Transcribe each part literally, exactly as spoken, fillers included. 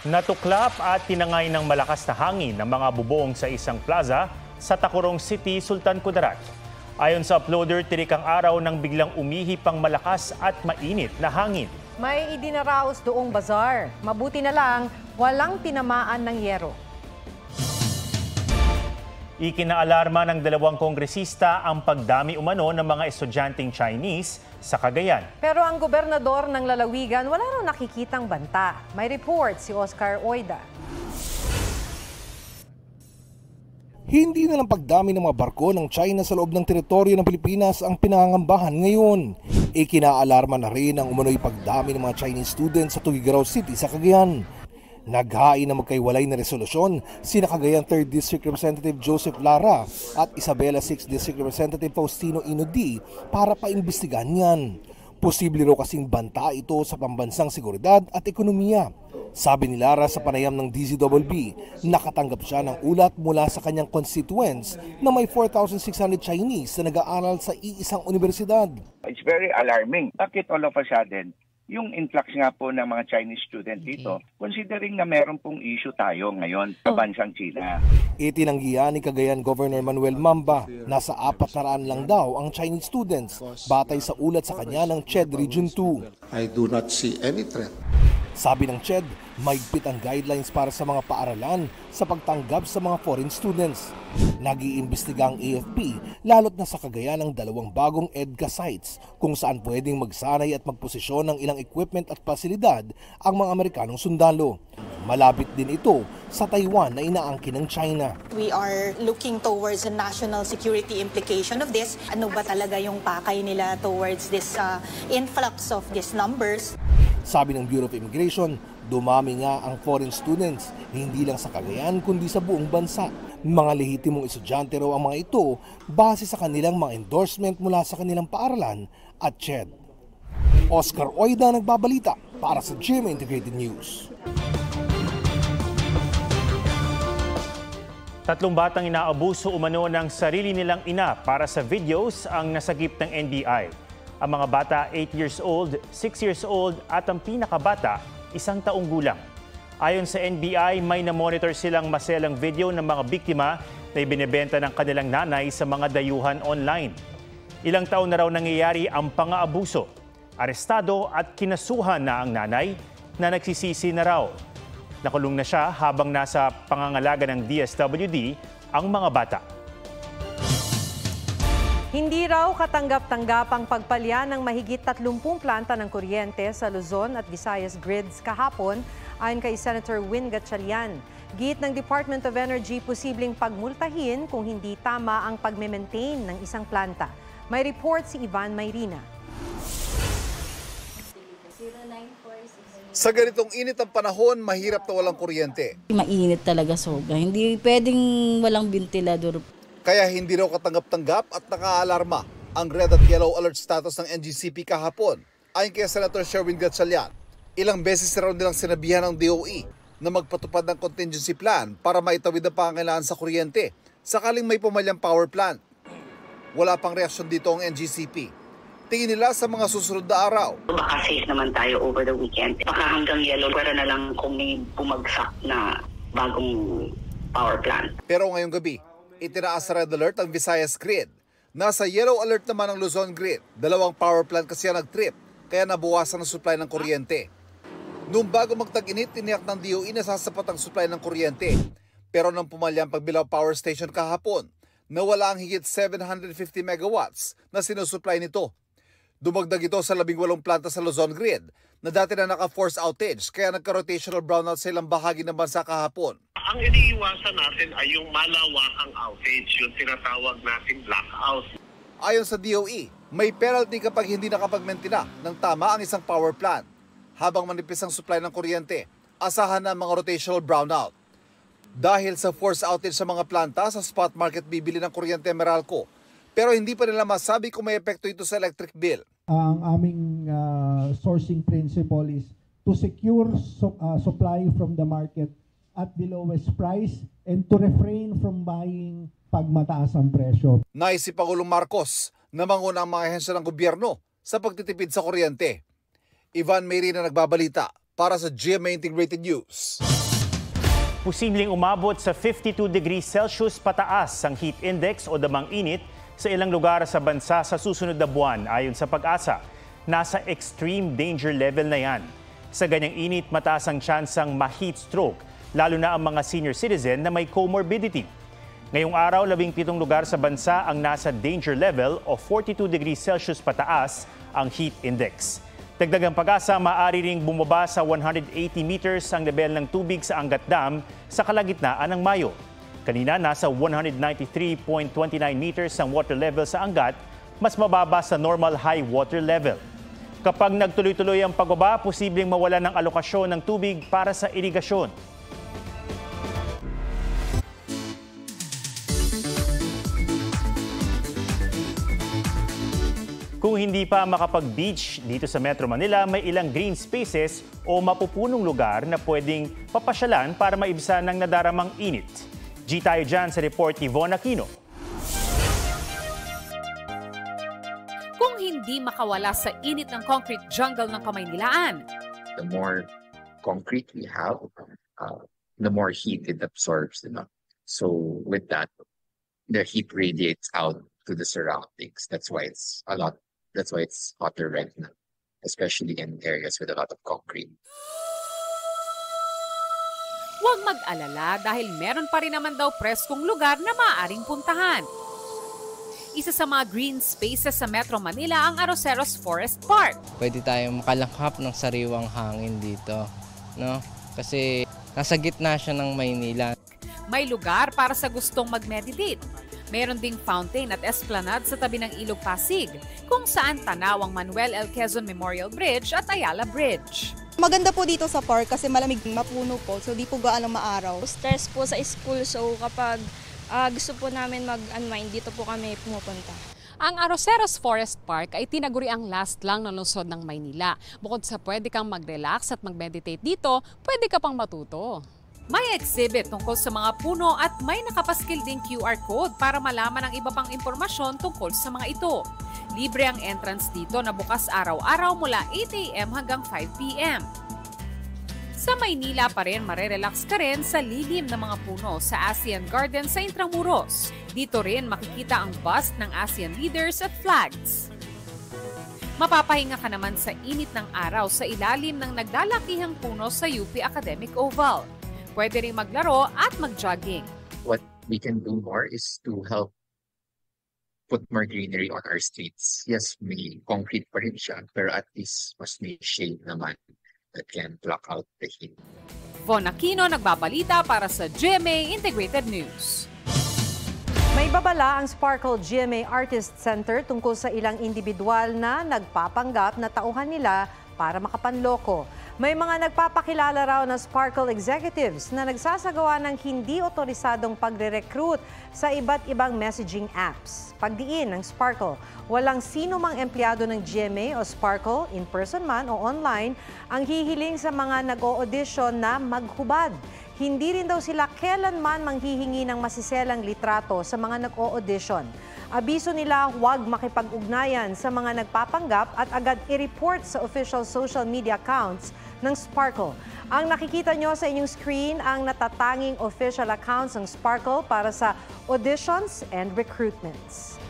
Natuklap at tinangay ng malakas na hangin ng mga bubong sa isang plaza sa Takurong City, Sultan Kudarat. Ayon sa uploader, tirik ang araw nang biglang umihip ang malakas at mainit na hangin. May idinaraos doong bazar. Mabuti na lang, walang tinamaan ng yero. Ikinaalarma ng dalawang kongresista ang pagdami umano ng mga estudyanteng Chinese sa Cagayan. Pero ang gobernador ng lalawigan wala raw nakikitang banta. May report si Oscar Oida. Hindi na lang pagdami ng mga barko ng China sa loob ng teritoryo ng Pilipinas ang pinangangambahan ngayon. Ikinaalarma na rin ang umano'y pagdami ng mga Chinese students sa Tuguegarao City sa Cagayan. Naghain na magkaiwalay na resolusyon sina Cagayan third District Representative Joseph Lara at Isabela sixth District Representative Faustino Inudi para paimbestigahan yan. Posible raw kasing banta ito sa pambansang seguridad at ekonomiya. Sabi ni Lara sa panayam ng D Z W B, nakatanggap siya ng ulat mula sa kanyang constituents na may four thousand six hundred Chinese na nag-aaral sa iisang universidad. It's very alarming. Bakit all of a sudden? Yung influx nga po ng mga Chinese student dito, considering na meron pong issue tayo ngayon sa bansang China. Itinanggihan ni Cagayan Governor Manuel Mamba, nasa apat na raan lang daw ang Chinese students, batay sa ulat sa kanya ng C H E D Region two. I do not see any threat. Sabi ng C H E D, mahigpit ang guidelines para sa mga paaralan sa pagtanggap sa mga foreign students. Nag-iimbestiga ang A F P, lalo't na sa Cagayan ang dalawang bagong EDGA sites kung saan pwedeng magsanay at magposisyon ng ilang equipment at pasilidad ang mga Amerikanong sundalo. Malapit din ito sa Taiwan na inaangkin ng China. We are looking towards the national security implication of this. Ano ba talaga yung pakay nila towards this uh, influx of these numbers? Sabi ng Bureau of Immigration, dumami nga ang foreign students, hindi lang sa Cagayan kundi sa buong bansa. Mga lehitimong estudyante raw ang mga ito base sa kanilang mga endorsement mula sa kanilang paaralan at C H E D. Oscar Oida, nagbabalita para sa G M A Integrated News. Tatlong batang inaabuso umano ng sarili nilang ina para sa videos ang nasagip ng N B I. Ang mga bata eight years old, six years old at ang pinakabata isang taong gulang. Ayon sa N B I, may namonitor silang maselang video ng mga biktima na ibinebenta ng kanilang nanay sa mga dayuhan online. Ilang taon na raw nangyayari ang pang-aabuso. Arestado at kinasuhan na ang nanay na nagsisisi na raw. Nakulong na siya habang nasa pangangalaga ng D S W D ang mga bata. Hindi raw katanggap-tanggap ang pagpalya ng mahigit tatlumpung planta ng kuryente sa Luzon at Visayas grids kahapon ayon kay Senator Wynn Gatchalian. Giit ng Department of Energy, posibleng pagmultahin kung hindi tama ang pagme-maintain ng isang planta. May report si Ivan Mayrina. Sa ganitong init ang panahon, mahirap na walang kuryente. Mainit talaga sobra. Hindi pwedeng walang bintilador. Kaya hindi raw katanggap-tanggap at nakaalarma ang red at yellow alert status ng N G C P kahapon. Ayon kay Senator Sherwin Gatchalian, ilang beses na raw nilang sinabihan ng D O E na magpatupad ng contingency plan para maitawid ang pangangailangan sa kuryente sakaling may pumalyang power plant. Wala pang reaksyon dito ang N G C P. Tingin nila sa mga susunod na araw. Baka safe naman tayo over the weekend. Baka hanggang yellow, para na lang kung may bumagsak na bagong power plant. Pero ngayong gabi, itinaas red alert ang Visayas grid. Nasa yellow alert naman ang Luzon grid. Dalawang power plant kasi ang nag-trip, kaya nabawasan ang supply ng kuryente. Noong bago magtag-init, tiniyak ng D O E na sasapat ang supply ng kuryente. Pero nang pumalya ang Pagbilao Power Station kahapon, nawala ang higit seven hundred fifty megawatts na sinusupply nito. Dumagdag ito sa labing walong planta sa Luzon grid na dati na naka-force outage kaya nagka-rotational brownout sa ilang bahagi ng bansa kahapon. Ang iniiwasan natin ay yung malawakang outage, yung tinatawag nating blackout. Ayon sa D O E, may penalty kapag hindi nakapag-maintina ng tama ang isang power plant. Habang manipis ang supply ng kuryente, asahan na ang mga rotational brownout. Dahil sa force outage sa mga planta, sa spot market bibili ng kuryente Meralco. Pero hindi pa nila masabi kung may epekto ito sa electric bill. Ang aming uh, sourcing principle is to secure so, uh, supply from the market at the lowest price and to refrain from buying pag mataas ang presyo. Naisip Pangulong Marcos na manguna ang mga ahensya ng gobyerno sa pagtitipid sa kuryente. Ivan Mayrina, nagbabalita para sa G M A Integrated News. posibleng umabot sa fifty-two degrees Celsius pataas ang heat index o damang init sa ilang lugar sa bansa sa susunod na buwan ayon sa pag-asa. Nasa extreme danger level na yan. Sa ganyang init, mataas ang tsansang ma-heat stroke, lalo na ang mga senior citizen na may comorbidity. Ngayong araw, labing pitong lugar sa bansa ang nasa danger level o forty-two degrees Celsius pataas ang heat index. Dagdag ang pag-asa, maaari ring bumaba sa one hundred eighty meters ang level ng tubig sa Angat Dam sa kalagitnaan ng Mayo. Kanina, nasa one hundred ninety-three point two nine meters ang water level sa Angat, mas mababa sa normal high water level. Kapag nagtuloy-tuloy ang pagbaba, posibleng mawala ng alokasyon ng tubig para sa irigasyon. Kung hindi pa makapag-beach dito sa Metro Manila, may ilang green spaces o mapupunong lugar na pwedeng papasyalan para maibsan ng nadaramang init. G tayo dyan sa report ni Vonne Aquino. Kung hindi makawala sa init ng concrete jungle ng Kamaynilaan. The more concrete we have, uh, the more heat it absorbs. You know? So with that, the heat radiates out to the surroundings. That's why it's a lot That's why it's hotter right now, especially in areas with a lot of concrete. Huwag mag-alala dahil meron pa rin naman daw preskong lugar na maaaring puntahan. Isa sa mga green spaces sa Metro Manila ang Aroceros Forest Park. Pwede tayong makalanghap ng sariwang hangin dito, no? Kasi nasa gitna siya ng Maynila. May lugar para sa gustong mag-meditate. Meron ding fountain at esplanade sa tabi ng Ilog Pasig, kung saan tanaw ang Manuel L. Quezon Memorial Bridge at Ayala Bridge. Maganda po dito sa park kasi malamig, mapuno po, so di po gaano maaraw. Stress po sa school, so kapag uh, gusto po namin mag-unwind, dito po kami pumupunta. Ang Aroceros Forest Park ay tinaguri ang last lang ng lungsod ng Maynila. Bukod sa pwede kang mag-relax at mag-meditate dito, pwede ka pang matuto. May exhibit tungkol sa mga puno at may nakapaskil ding Q R code para malaman ang iba pang impormasyon tungkol sa mga ito. Libre ang entrance dito na bukas araw-araw mula eight a m hanggang five p m Sa Maynila pa rin, marerelax ka rin sa lilim ng mga puno sa ASEAN Garden sa Intramuros. Dito rin makikita ang bust ng ASEAN leaders at flags. Mapapahinga ka naman sa init ng araw sa ilalim ng naglalakihang puno sa U P Academic Oval. Pwede rin maglaro at mag-jogging. What we can do more is to help put more greenery on our streets. Yes, may concrete pa rin siya, pero at least mas may shade naman that can block out the heat. Vonne Aquino, nagbabalita para sa G M A Integrated News. May babala ang Sparkle G M A Artist Center tungkol sa ilang individual na nagpapanggap na tauhan nila para makapanloko. May mga nagpapakilala raw na Sparkle executives na nagsasagawa ng hindi otorisadong pagre-recruit sa iba't ibang messaging apps. Pagdiin ng Sparkle, walang sino mang empleyado ng G M A o Sparkle, in-person man o online, ang hihiling sa mga nag-o-audition na maghubad. Hindi rin daw sila kailanman manghihingi ng masiselang litrato sa mga nag-o-audition. Abiso nila huwag makipag-ugnayan sa mga nagpapanggap at agad i-report sa official social media accounts ng Sparkle. Ang nakikita nyo sa inyong screen ang natatanging official accounts ng Sparkle para sa auditions and recruitments.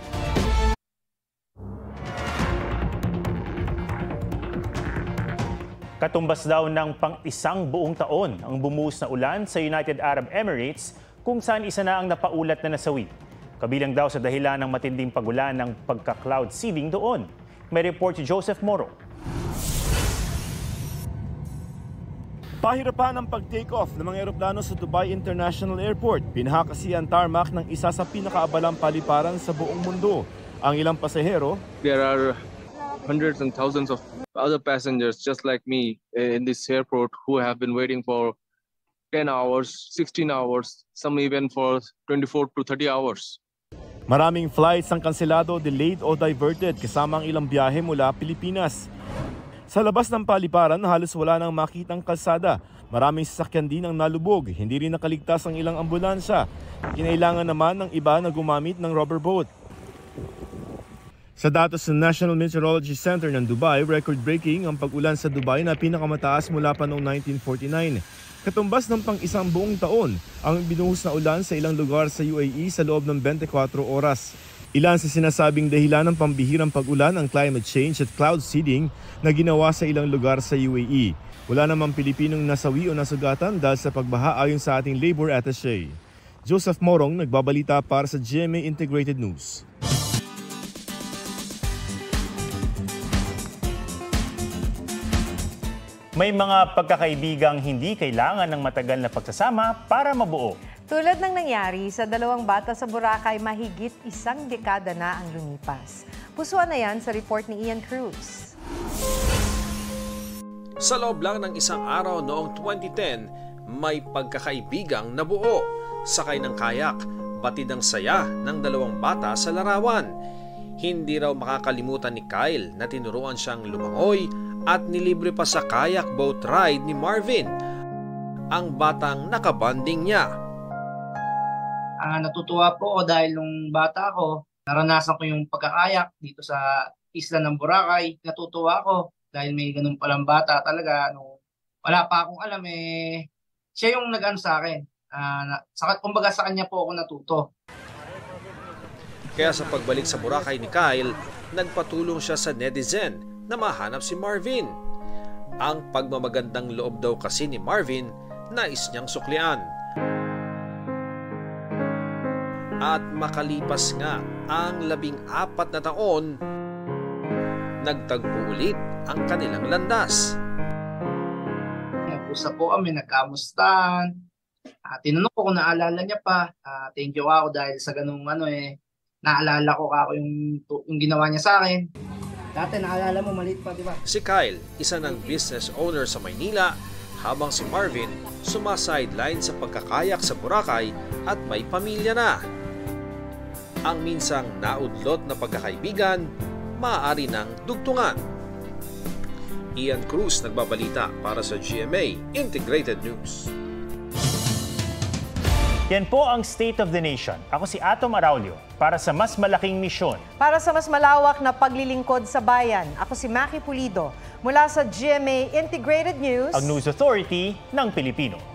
Katumbas daw ng pang-isang buong taon ang bumuhos na ulan sa United Arab Emirates kung saan isa na ang napaulat na nasawi. Kabilang daw sa dahilan ng matinding pagulan ng pagka-cloud seeding doon. May report si Joseph Moro. Pahirapan ang pag-takeoff ng mga eroplano sa Dubai International Airport. Binaha kasi ang tarmac ng isa sa pinakaabalang paliparan sa buong mundo. Ang ilang pasahero, there are hundreds and thousands of other passengers just like me in this airport who have been waiting for ten hours, sixteen hours, some even for twenty-four to thirty hours. Maraming flights ang kanselado, delayed o diverted kasama ang ilang biyahe mula Pilipinas. Sa labas ng paliparan, halos wala nang makitang kalsada. Maraming sasakyan din ang nalubog, hindi rin nakaligtas ang ilang ambulansya. Kinailangan naman ng iba na gumamit ng rubber boat. Sa datos ng National Meteorology Center ng Dubai, record-breaking ang pag-ulan sa Dubai na pinakamataas mula pa noong nineteen forty-nine. Katumbas ng pang-isang buong taon ang binuhos na ulan sa ilang lugar sa U A E sa loob ng twenty-four oras. Ilan sa sinasabing dahilan ng pambihirang pag-ulan ang climate change at cloud seeding na ginawa sa ilang lugar sa U A E. Wala namang Pilipinong nasawi o nasugatan dahil sa pagbaha ayon sa ating labor attaché. Joseph Morong nagbabalita para sa G M A Integrated News. May mga pagkakaibigang hindi kailangan ng matagal na pagsasama para mabuo. Tulad ng nangyari sa dalawang bata sa Boracay, mahigit isang dekada na ang lumipas. Pusuan na yan sa report ni Ian Cruz. Sa loob lang ng isang araw noong twenty ten, may pagkakaibigang nabuo. Sakay ng kayak, batid ang saya ng dalawang bata sa larawan. Hindi raw makakalimutan ni Kyle na tinuruan siyang lumangoy, at nilibre pa sa kayak boat ride ni Marvin, ang batang nakabanding niya. Ah, natutuwa po ako dahil nung bata ako, naranasan ko yung pagkakayak dito sa isla ng Boracay. Natutuwa ako dahil may ganun palang bata talaga. No, wala pa akong alam eh. Siya yung nag-ano sa akin. Ah, kumbaga sa kanya po ako natuto. Kaya sa pagbalik sa Boracay ni Kyle, nagpatulong siya sa netizen na mahanap si Marvin. Ang pagmamagandang loob daw kasi ni Marvin, nais niyang suklian. At makalipas nga ang labing apat na taon, nagtagpo ulit ang kanilang landas. Nag-usap po kami, nagkamustan. Uh, tinanong ko kung naalala niya pa. Uh, thank you ako dahil sa ganung ano eh, naalala ko ako yung, yung ginawa niya sa akin. Dati naalala mo, maliit pa, di ba? Si Kyle, isa ng business owner sa Maynila, habang si Marvin sumasideline sa pagkakayak sa Boracay at may pamilya na. Ang minsang naudlot na pagkakaibigan, maaari ng dugtungan. Ian Cruz nagbabalita para sa G M A Integrated News. Yan po ang State of the Nation. Ako si Atom Araulio para sa mas malaking misyon. Para sa mas malawak na paglilingkod sa bayan, ako si Maki Pulido mula sa G M A Integrated News, ang News Authority ng Pilipino.